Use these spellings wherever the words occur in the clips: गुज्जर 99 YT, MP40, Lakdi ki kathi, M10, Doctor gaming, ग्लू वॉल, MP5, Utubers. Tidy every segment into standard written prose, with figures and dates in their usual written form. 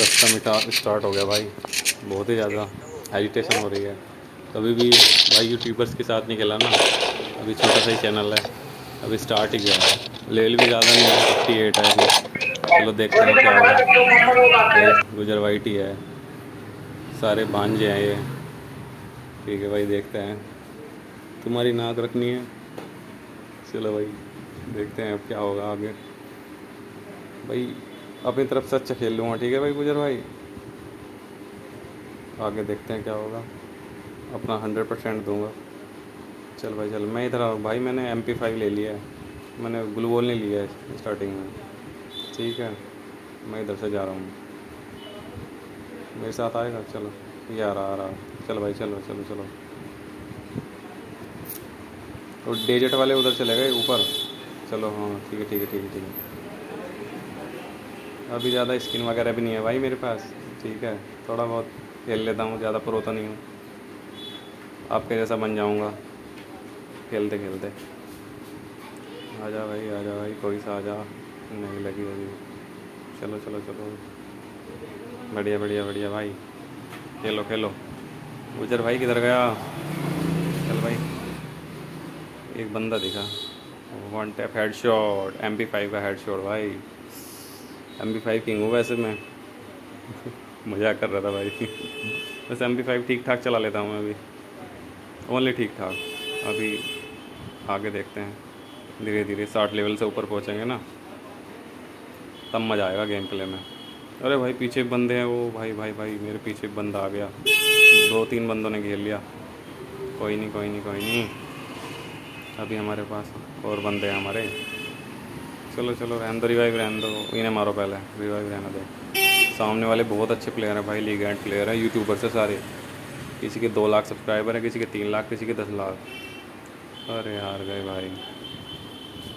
Custom start हो गया भाई, बहुत ही ज़्यादा एजिटेशन हो रही है। कभी भी भाई यूट्यूबर्स के साथ नहीं खेला ना, अभी छोटा सा ही चैनल है, अभी स्टार्ट ही किया है, लेवल भी ज़्यादा नहीं है, 58 है। चलो देखते हैं क्या होगा। गुजरवाइट ही है, सारे भांजे हैं ये। ठीक है भाई, देखते हैं। तुम्हारी नाक रखनी है। चलो भाई देखते हैं अब क्या होगा आगे। भाई अपनी तरफ से अच्छा खेल लूँगा, ठीक है भाई गुजर भाई। आगे देखते हैं क्या होगा, अपना 100% दूँगा। चल भाई चल, मैं इधर आओ भाई। मैंने MP5 ले लिया है, मैंने ग्लू बॉल नहीं लिया है स्टार्टिंग में। ठीक है, मैं इधर से जा रहा हूँ, मेरे साथ आएगा। चलो ये आ रहा। चल भाई चलो। तो डेजर्ट वाले उधर चले गए ऊपर। चलो हाँ ठीक है। अभी ज़्यादा स्किन वगैरह भी नहीं है भाई मेरे पास। ठीक है, थोड़ा बहुत खेल लेता हूँ, ज़्यादा प्रो तो नहीं हूँ, आपके जैसा बन जाऊँगा खेलते खेलते। आ जा भाई कोई सा आ जा। नहीं लगी अभी। चलो। बढ़िया भाई, खेलो। गुजर भाई किधर गया? चल भाई, एक बंदा दिखा। 1 टैप हेडशॉट, MP5 का हेडशॉट भाई। MP5 किंग हूँ वैसे मैं मज़ाक कर रहा था भाई वैसे MP5 ठीक ठाक चला लेता हूँ मैं अभी, ओनली ठीक ठाक। अभी आगे देखते हैं, धीरे धीरे 60 लेवल से ऊपर पहुंचेंगे ना, तब मज़ा आएगा गेम प्ले में। अरे भाई पीछे बंदे हैं वो। भाई मेरे पीछे बंदा आ गया, 2-3 बंदों ने घेर लिया। कोई नहीं। अभी हमारे पास और बंदे हैं हमारे। चलो रहने दो, रिवाइव रहने दो, इन्हें मारो पहले, रिवाइव रहने दो। सामने वाले बहुत अच्छे प्लेयर हैं भाई, लीगेंड प्लेयर हैं, यूट्यूबर से सारे। किसी के 2 लाख सब्सक्राइबर हैं, किसी के 3 लाख, किसी के 10 लाख। अरे हार गए भाई,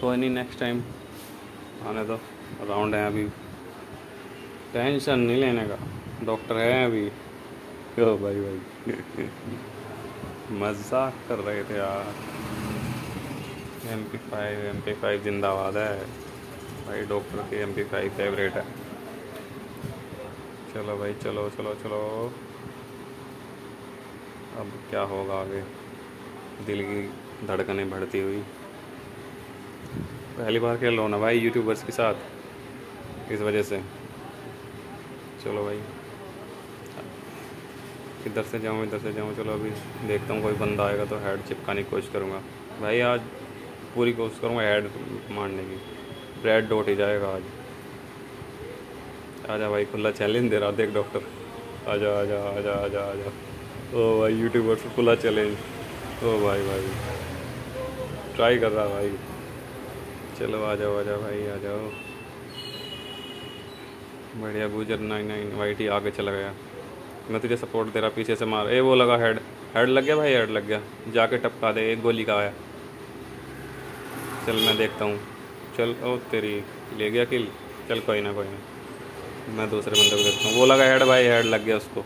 कोई नहीं, नेक्स्ट टाइम आने दो। राउंड है अभी, टेंशन नहीं लेने का, डॉक्टर है अभी। क्यों भाई मजाक कर रहे थे यार। MP5 जिंदाबाद है भाई, डॉक्टर के MP5 फेवरेट है। चलो भाई चलो। अब क्या होगा आगे, दिल की धड़कनें बढ़ती हुई। पहली बार खेल रहा हूँ ना भाई यूट्यूबर्स के साथ, इस वजह से। चलो भाई इधर से जाऊँ। चलो अभी देखता हूँ, कोई बंदा आएगा तो हेड चिपकाने की कोशिश करूँगा भाई। आज पूरी कोशिश करूँगा हेड मारने की, रेड डॉट ही जाएगा आज। आजा भाई, खुला चैलेंज दे रहा, देख डॉक्टर। आजा। ओ भाई यूट्यूबर्स को खुला चैलेंज। ओ भाई ट्राई कर रहा भाई। चलो आ जाओ। बढ़िया गुजर। 99 वाइट ही आगे चला गया, मैं तुझे सपोर्ट दे रहा, पीछे से मार। ए वो लगा, हेड लग गया भाई, हेड लग गया, जाके टपका दे। एक गोली का आया। चल मैं देखता हूँ। चल ओ तेरी ले गया किल। चल कोई ना, मैं दूसरे बंदे को देखता हूँ। वो लगा हेड भाई, हेड लग गया उसको,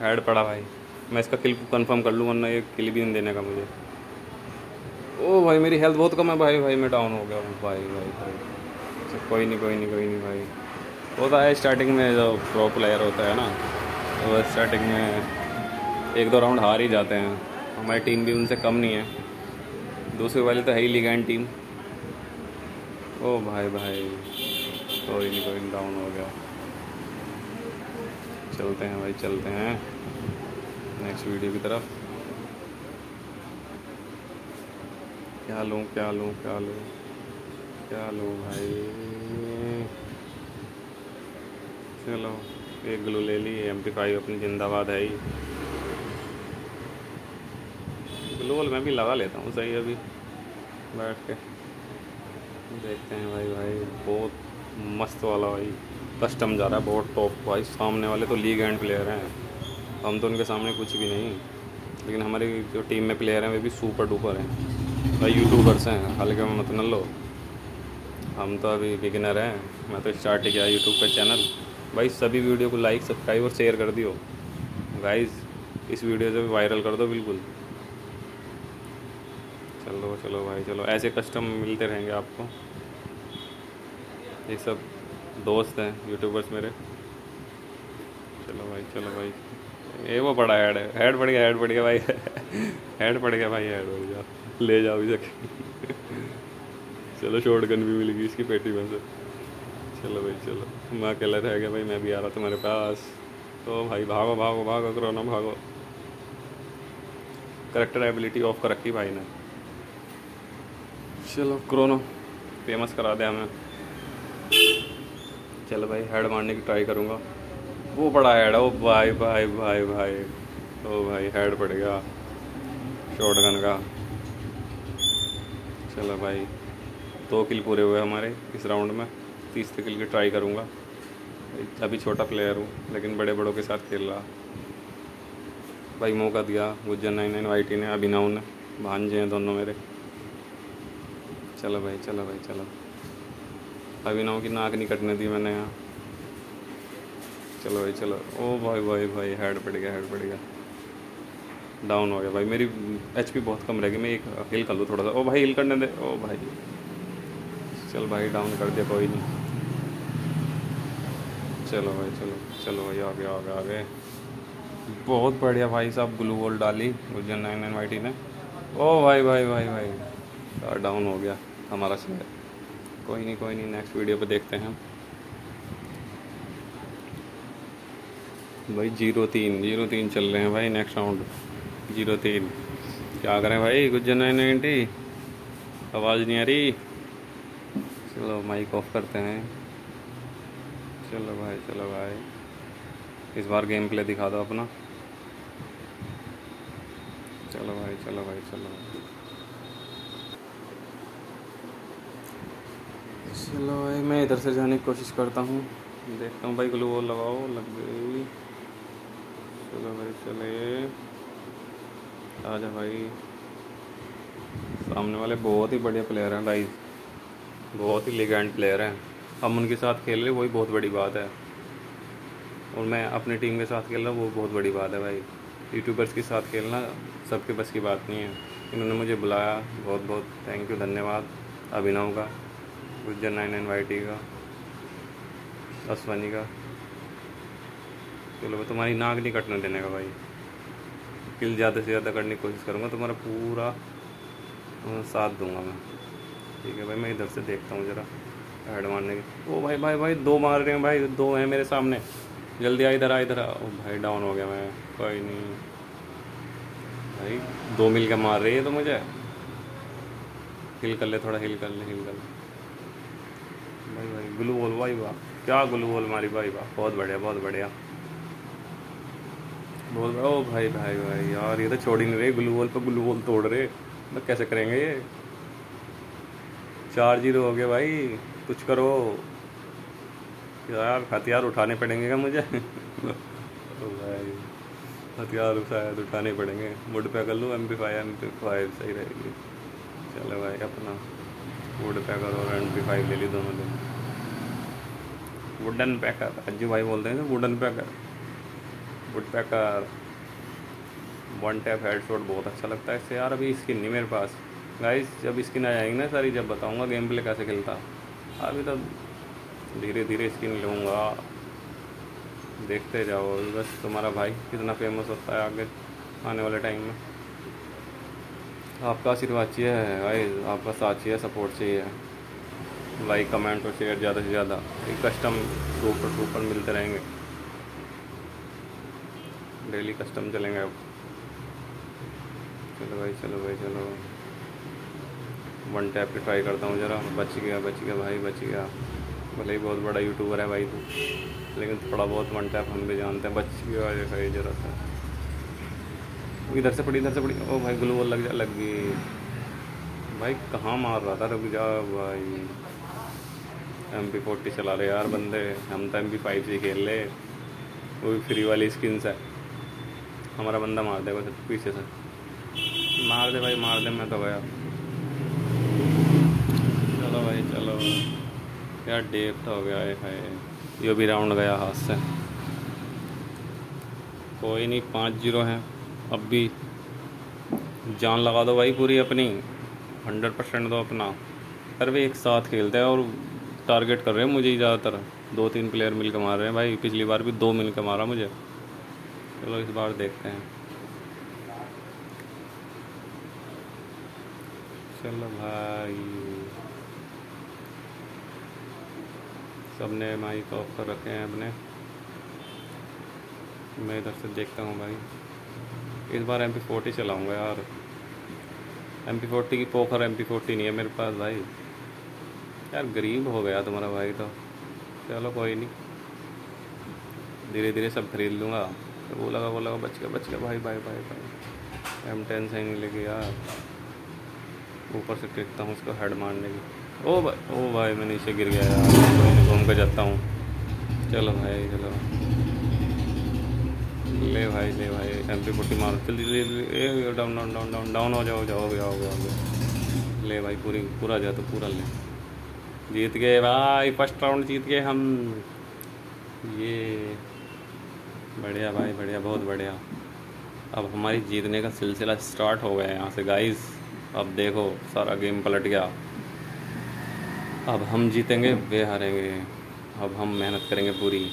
हेड पड़ा भाई। मैं इसका किल कंफर्म कर लूँ, वरना ये किल भी नहीं देने का मुझे। ओ भाई मेरी हेल्थ बहुत कम है भाई मैं डाउन हो गया हूँ भाई। कोई नहीं भाई। होता है स्टार्टिंग में, जो प्रो प्लेयर होता है ना, वो तो स्टार्टिंग में 1-2 राउंड हार ही जाते हैं। हमारी टीम भी उनसे कम नहीं है, दूसरी वाली तो है ही लीगेंड टीम। ओ भाई कोई नहीं डाउन हो गया। चलते हैं नेक्स्ट वीडियो की तरफ। क्या लूँ भाई। चलो एक ग्लू ले ली, MP5 अपनी जिंदाबाद है ही। ग्लू वाल मैं भी लगा लेता हूँ सही, अभी बैठ के देखते हैं भाई। बहुत मस्त वाला भाई कस्टम जा रहा है, बहुत टॉप भाई। सामने वाले तो लीग एंड प्लेयर हैं, हम तो उनके सामने कुछ भी नहीं। लेकिन हमारी जो टीम में प्लेयर हैं वे भी सुपर डुपर हैं भाई, यूट्यूबर्स हैं, हल्के में मत न लो। हम तो अभी बिगिनर हैं, मैं तो स्टार्ट ही किया यूट्यूब का चैनल भाई। सभी वीडियो को लाइक, सब्सक्राइब और शेयर कर दियो गाइस। इस वीडियो से भी वायरल कर दो बिल्कुल। चलो भाई। ऐसे कस्टम मिलते रहेंगे आपको। ये सब दोस्त हैं यूट्यूबर्स मेरे, चलो भाई ये वो बड़ा ऐड है, ऐड बढ़ गया भाई, ऐड बढ़ गया भाई, ऐड बढ़ गया, ले जाओ इसे। चलो शॉटगन भी मिलेगी इसकी पेटी में से। चलो भाई चलो, मैं अकेला रह गया भाई, मैं भी आ रहा तुम्हारे पास। तो भाई भागो भागो भागो कोरोना भागो। करैक्टर एबिलिटी ऑफ कर रखी भाई ने। चलो क्रोनो फेमस करा दे हमें। चलो भाई हेड मारने की ट्राई करूँगा। वो बड़ा हेड है, ओ भाई भाई भाई भाई, ओ भाई हेड पड़ गया शॉटगन का। चलो भाई 2 किल पूरे हुए हमारे इस राउंड में। 30 किल की ट्राई करूँगा। अभी छोटा प्लेयर हूँ लेकिन बड़े बड़ों के साथ खेल रहा भाई। मौका दिया गुज्जर 99 YT ने, अभिनव ने, भांजे हैं दोनों मेरे। चलो भाई चलो भाई चलो, अभिनव की नाक नहीं कटने दी मैंने यहाँ। चलो भाई चलो, ओ भाई भाई भाई हेड पड़ गया डाउन हो गया भाई। मेरी HP बहुत कम रह गई, मैं एक हिल कर लूँ थोड़ा सा। ओ भाई हिल करने दे, ओ भाई चल भाई डाउन कर दिया, कोई नहीं। चलो भाई चलो चलो भाई आगे आगे आगे, बहुत बढ़िया भाई साहब। ग्लू वॉल डाली गुज्जर 99 YT ने। ओ भाई भाई भाई भाई, डाउन हो गया हमारा शेयर। कोई नहीं कोई नहीं, नेक्स्ट वीडियो पे देखते हैं भाई। 0-3 चल रहे हैं भाई नेक्स्ट राउंड। 0-3 क्या करें भाई। गुज्जर 99 आवाज़ नहीं आ रही। चलो माइक ऑफ करते हैं। चलो भाई चलो भाई, इस बार गेम प्ले दिखा दो अपना। चलो भाई चलो भाई चलो चलो भाई, मैं इधर से जाने की कोशिश करता हूँ, देखता हूँ भाई। ग्लू वॉल लगाओ, लग गई। चलो भाई चले, आजा भाई। सामने वाले बहुत ही बढ़िया प्लेयर हैं भाई, बहुत ही लिगेंड प्लेयर हैं। हम उनके साथ खेल रहे वही बहुत बड़ी बात है, और मैं अपनी टीम के साथ खेल रहा हूँ वो बहुत बड़ी बात है भाई। यूट्यूबर्स के साथ खेलना सबके बस की बात नहीं है। इन्होंने मुझे बुलाया, बहुत बहुत थैंक यू, धन्यवाद अभिनव का, गुज्जर 99 YT का, असवानी का। चलो भाई तुम्हारी नाक नहीं कटने देने का भाई। किल ज़्यादा से ज़्यादा करने की कोशिश करूँगा, तुम्हारा पूरा साथ दूंगा मैं। ठीक है भाई, मैं इधर से देखता हूँ ज़रा हेड मारने की। ओ भाई भाई भाई 2 मार रहे हैं भाई, 2 हैं मेरे सामने। जल्दी आ इधर आ इधर आ। ओ भाई डाउन हो गया मैं, कोई नहीं भाई। 2 मिल के मार रही है तो मुझे हिल कर ले थोड़ा, हिल कर ले भाई भाई। ग्लू वॉल भाई वाह, क्या ग्लू वॉल मारी भाई वाह, बहुत बढ़िया ओ भाई भाई भाई यार, ये तो छोड़ ही नहीं रहे। ग्लू वॉल पर ग्लू वॉल तोड़ रहे, तो कैसे करेंगे ये। 4-0 हो गए भाई, कुछ करो यार। हथियार उठाने पड़ेंगे क्या मुझे। तो भाई हथियार शायद उठाने पड़ेंगे। मुड पे कर लूँ, MP5 सही रहेगी। चलो भाई अपना वुड पैकर और MP5 ले ली दोनों दिन। वुडन पैकर अज्जू भाई बोलते हैं, wooden packer, wood packer. 1 tap headshot बहुत अच्छा लगता है इससे यार। अभी स्किन नहीं मेरे पास गाइस, जब स्किन आ जाएंगी ना सारी, जब बताऊंगा गेम प्ले कैसे खेलता। अभी तो धीरे धीरे स्किन लूँगा, देखते जाओ बस। तुम्हारा भाई कितना फेमस होता है आगे आने वाले टाइम में। आपका आशीर्वाद चाहिए है भाई, आपका साथ चाहिए, सपोर्ट चाहिए। लाइक कमेंट और शेयर ज़्यादा से ज़्यादा। एक कस्टम सुपर मिलते रहेंगे, डेली कस्टम चलेंगे अब। चलो भाई चलो भाई चलो, 1 टैप की ट्राई करता हूँ ज़रा। बच गया भाई, बच गया। भले ही बहुत बड़ा यूट्यूबर है भाई तू, लेकिन थोड़ा बहुत 1 टैप हम भी जानते हैं। बच गया भाई ज़रा सा, इधर से पड़ी। ओ भाई ग्लू वॉल लग गई भाई। कहाँ मार रहा था, रुक जा भाई। MP40 चला रहे यार बंदे, हम तो MP5 से खेल ले, वो भी फ्री वाली स्किन्स है। हमारा बंदा मार दे बस, पीछे से मार दे भाई, मार दे। मैं तो गया। चलो भाई चलो, क्या डेप्थ हो गया है। ये भी राउंड गया हाथ से, कोई नहीं। 5-0 है, अब भी जान लगा दो भाई पूरी अपनी, 100% दो अपना। अरे वे एक साथ खेलते हैं और टारगेट कर रहे हैं मुझे ही ज़्यादातर, 2-3 प्लेयर मिलकर मार रहे हैं भाई। पिछली बार भी 2 मिलकर मारा मुझे। चलो इस बार देखते हैं। चलो भाई सबने माइक ऑफ कर रखे हैं अपने। मैं इधर से देखता हूँ भाई। इस बार MP40 चलाऊँगा यार। MP40 की पोखर MP40 नहीं है मेरे पास भाई। यार गरीब हो गया तुम्हारा भाई तो। चलो कोई नहीं, धीरे धीरे सब खरीद लूँगा। तो वो लगा बच गया भाई। M10 से ही नहीं लेके यार, ऊपर से टिकता हूँ उसको हेड मारने की। ओ भाई मैं नीचे गिर गया यार, घूम के जाता हूँ। चलो भाई चलो, ले भाई MP40 मारो। जल्दी डाउन हो जाओ। ले भाई पूरा जा तो पूरा ले। जीत गए भाई, फर्स्ट राउंड जीत गए हम। ये बढ़िया भाई, बढ़िया, बहुत बढ़िया। अब हमारी जीतने का सिलसिला स्टार्ट हो गया है यहाँ से गाइस। अब देखो सारा गेम पलट गया। अब हम जीतेंगे, वे हारेंगे। अब हम मेहनत करेंगे पूरी।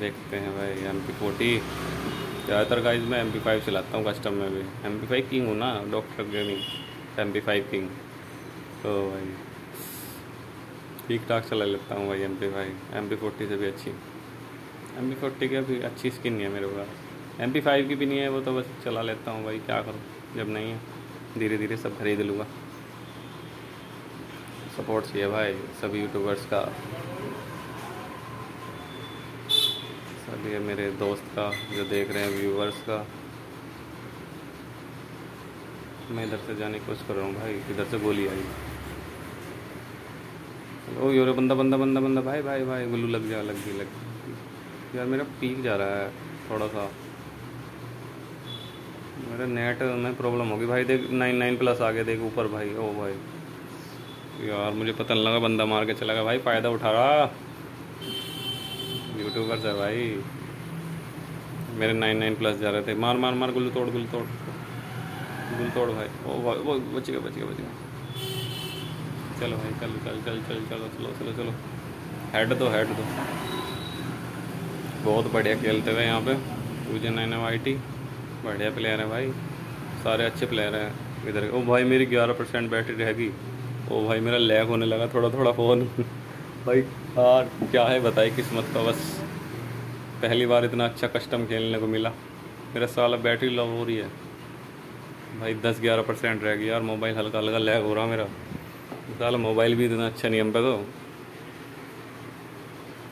देखते हैं भाई। MP40 ज़्यादातर गाइस मैं MP5 चलाता हूँ कस्टम में भी। MP5 किंग हूँ ना, डॉक्टर गेमिंग MP5 किंग। तो भाई ठीक ठाक चला लेता हूँ भाई MP5। MP40 से भी अच्छी। MP40 की अभी अच्छी स्किन नहीं है मेरे पास, MP5 की भी नहीं है। वो तो बस चला लेता हूँ भाई, क्या करूँ जब नहीं है। धीरे धीरे सब खरीद लूँगा। सपोर्ट चाहिए भाई सभी यूट्यूबर्स का, सभी मेरे दोस्त का जो देख रहे हैं, व्यूवर्स का। मैं इधर से जाने की कोशिश कर रहा हूँ भाई। इधर से गोली आई। ओ योरे बंदा भाई गोलू लग गया। यार मेरा पीक जा रहा है थोड़ा सा, मेरा नेट में प्रॉब्लम होगी भाई। देख 99+ आ गया, देख ऊपर भाई। ओ भाई यार मुझे पता नहीं लगा, बंदा मार के चला गया भाई। फ़ायदा उठा रहा यूट्यूबर्स है भाई। मेरे 99+ जा रहे थे। मार गुल तोड़ भाई। ओ भाई वो बच गया। चलो भाई चलो। हेड दो। बहुत बढ़िया खेलते हुए यहाँ पे। 2J9 IT बढ़िया प्लेयर है भाई, सारे अच्छे प्लेयर हैं इधर। ओ भाई मेरी 11% बैटरी रहेगी। ओ भाई मेरा लैग होने लगा थोड़ा फ़ोन भाई। यार क्या है बताइए किस्मत का। बस पहली बार इतना अच्छा कस्टम खेलने को मिला। मेरा साला बैटरी लो हो रही है भाई, 10-11% रह गई यार। मोबाइल हल्का लैग हो रहा मेरा। साला मोबाइल भी इतना अच्छा नहीं हम पे। तो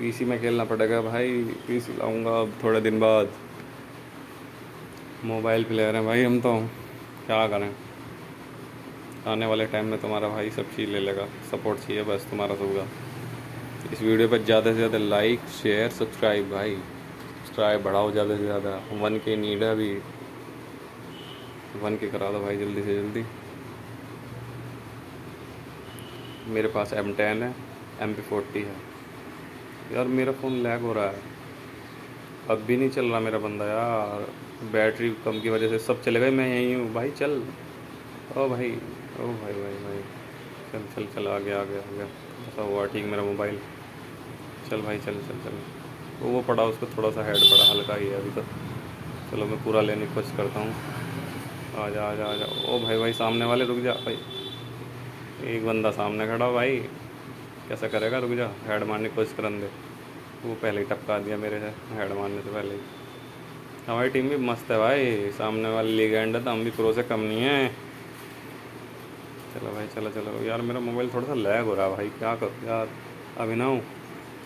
PC में खेलना पड़ेगा भाई। PC लाऊंगा अब थोड़े दिन बाद। मोबाइल प्लेयर हैं भाई हम तो, क्या करें। आने वाले टाइम में तुम्हारा भाई सब चीज़ ले लेगा। सपोर्ट चाहिए बस तुम्हारा सबका। इस वीडियो पर ज़्यादा से ज़्यादा लाइक, शेयर, सब्सक्राइब भाई। सब्सक्राइब बढ़ाओ ज़्यादा से ज़्यादा। 1K नीड है अभी, 1K करा दो भाई जल्दी से जल्दी। मेरे पास M10 है, MP40 है। यार मेरा फ़ोन लैग हो रहा है, अब भी नहीं चल रहा मेरा बंदा यार। बैटरी कम की वजह से सब चले गए। मैं यहीं हूँ भाई, चल। ओ भाई चल आ गया। ऐसा हुआ ठीक मेरा मोबाइल। चल भाई चल। वो पड़ा, उसको थोड़ा सा हेड पड़ा, हल्का ही है अभी तो। चलो मैं पूरा लेने की कोशिश करता हूँ। आ जा। ओ भाई सामने वाले, रुक जा भाई। एक बंदा सामने खड़ा हो भाई, कैसा करेगा, रुक जा। हेड मारने की कोशिश करन दे। वो पहले ही टपका दिया मेरे से, हेड मारने से पहले ही। हमारी टीम भी मस्त है भाई, सामने वाली लीगेंड है तो हम भी प्रो से कम नहीं है। चलो भाई चलो। यार मेरा मोबाइल थोड़ा सा लैग हो रहा है भाई, क्या करूँ यार। अभी ना हूँ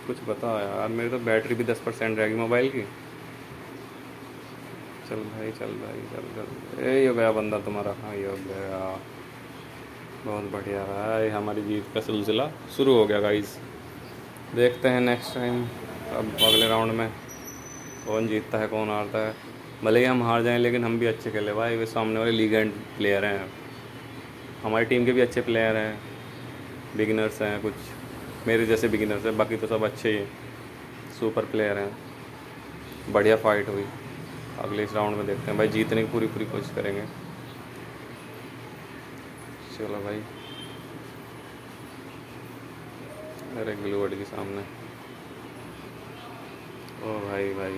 कुछ बता यार, मेरी तो बैटरी भी 10% रहेगी मोबाइल की। चल भाई। ए हो गया बंदा तुम्हारा। हाँ ये हो गया, बहुत बढ़िया रहा है। हमारी जीत का सिलसिला शुरू हो गया गाइस। देखते हैं नेक्स्ट टाइम, अब अगले राउंड में कौन जीतता है कौन हारता है। भले ही हम हार जाएँ लेकिन हम भी अच्छे खेले भाई। वे सामने वाले लीगेंड प्लेयर हैं, हमारी टीम के भी अच्छे प्लेयर हैं। बिगिनर्स हैं कुछ, मेरे जैसे बिगिनर्स हैं, बाकी तो सब अच्छे ही सुपर प्लेयर हैं। बढ़िया फाइट हुई। अगले इस राउंड में देखते हैं भाई, जीतने की पूरी कोशिश करेंगे। चलो भाई अरे ग्लूवर्ड के सामने। ओ भाई भाई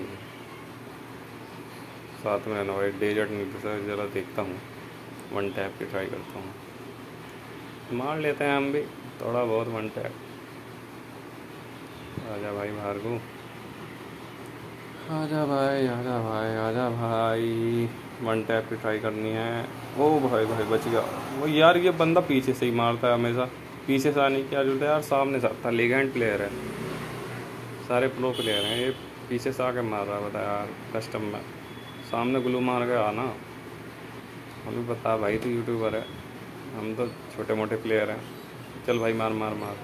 साथ में ना डेजर्ट मिलता सर, ज़रा देखता हूँ, वन टैप की ट्राई करता हूँ, मार लेते हैं हम भी थोड़ा बहुत वन टैप। आजा भाई बाहर को, आजा भाई आजा भाई आजा भाई, वन टैप की ट्राई करनी है। ओ भाई भाई बच गया वो यार, ये बंदा पीछे से ही मारता है हमेशा, पीछे से आने की क्या जरूरत है यार, सामने से आता है। लेगेंड प्लेयर है, सारे प्रो प्लेयर हैं, ये पीछे से आके मार रहा है, बता यार कस्टम में सामने ग्लू मार के आना। हमें बता भाई तू यूट्यूबर है, हम तो छोटे मोटे प्लेयर हैं। चल भाई मार मार मार,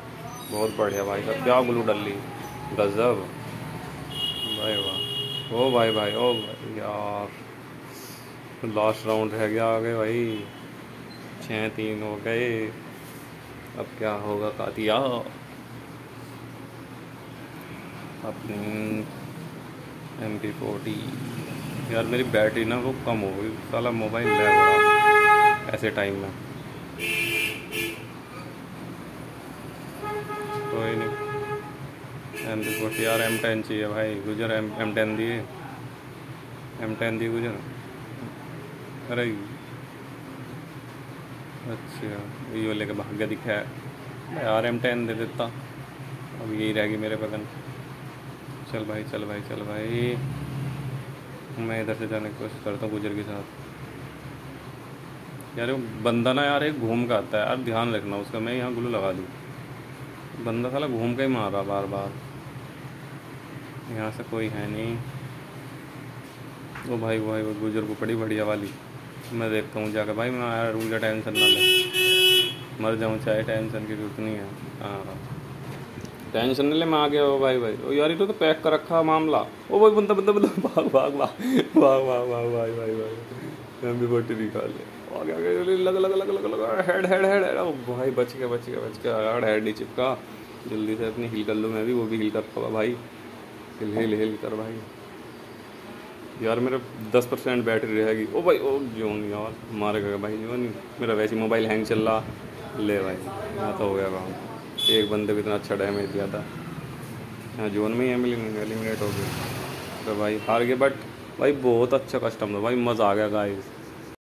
बहुत बढ़िया भाई साहब, क्या ग्लू डल ली, गजब भाई वाह। ओ भाई भाई ओ भाई यार लास्ट राउंड रह गया, आगे भाई 6-3 हो गए, अब क्या होगा कातिया। अपनी MP40 यार मेरी बैटरी ना वो कम हो गई, साला मोबाइल लैग हो रहा ऐसे टाइम में। कोई नहीं, MP40 यार M10 चाहिए भाई, गुजर M10 दिए, M10 दिए गुजर। अरे अच्छा ये लेके भाग गया, दिखा है यार M10 दे देता, अब यही रहेगी मेरे बदन। चल भाई चल भाई चल भाई, मैं इधर से जाने की कोशिश करता हूँ गुजर के साथ। यार वो बंदा ना यार एक घूम का आता है यार, ध्यान रखना उसका, मैं यहाँ ग्लू लगा दूँ, बंदा साला घूम के ही मार रहा बार बार, यहाँ से कोई है नहीं। ओ भाई भाई वो गुजर को पड़ी बढ़िया वाली, मैं देखता हूँ जाकर भाई, मैं यार मुझे टेंशन ना ले, मर जाऊँ चाहे, टेंशन की जरूरत नहीं है। हाँ टेंशन नहीं ले, मैं आ गया। ओ भाई भाई ओ यार ये तो पैक कर रखा मामला। ओ भाई बंदा बंदा बंदा भाग भाग भाग भाग भाग भाग भाई भाई भाई, MP40 निकाल ले, आगे आगे लग लग लग लग लग, हेड हेड हेड। ओ भाई बच गया बच गया बच गया यार, हेड नहीं चिपका। जल्दी से अपनी हिल कर लूँ मैं भी, वो भी हिल कर पा भाई, हिल हिल हिल कर भाई। यार मेरा 10% बैटरी रहेगी। ओ भाई ओ जो नहीं यार मार गया भाई, जो नहीं मेरा वैसे मोबाइल हैंग चल रहा। ले भाई यहाँ तो हो गया काम, एक बंदे को इतना अच्छा डैमेज दिया था। हाँ जोन में ही एलिमिनेट हो गए तो भाई हार गए, बट भाई बहुत अच्छा कस्टम था भाई, मज़ा आ गया गाइस।